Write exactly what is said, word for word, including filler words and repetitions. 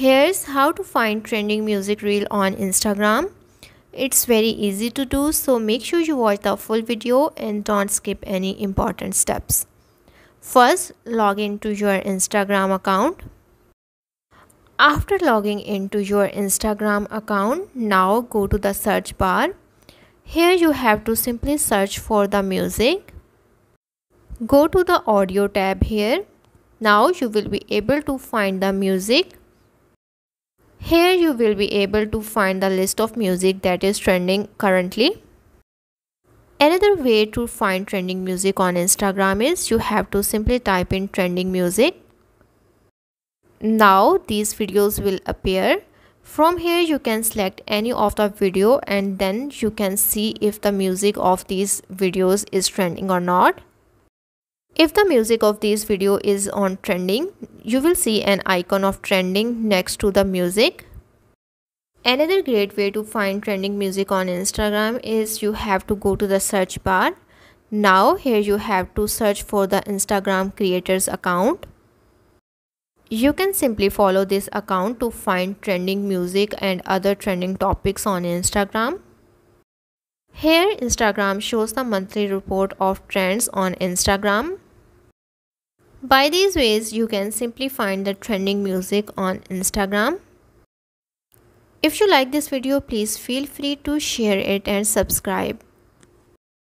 Here's how to find trending music reel on Instagram. It's very easy to do, so make sure you watch the full video and don't skip any important steps. First, log into your Instagram account. After logging into your Instagram account, now go to the search bar. Here you have to simply search for the music. Go to the audio tab here. Now you will be able to find the music. Here you will be able to find the list of music that is trending currently. Another way to find trending music on Instagram is you have to simply type in trending music. Now these videos will appear. From here you can select any of the video and then you can see if the music of these videos is trending or not. If the music of this video is on trending, you will see an icon of trending next to the music. Another great way to find trending music on Instagram is you have to go to the search bar. Now here you have to search for the Instagram creator's account. You can simply follow this account to find trending music and other trending topics on Instagram. Here Instagram shows the monthly report of trends on Instagram. By these ways you can simply find the trending music on Instagram. If you like this video, please feel free to share it and subscribe.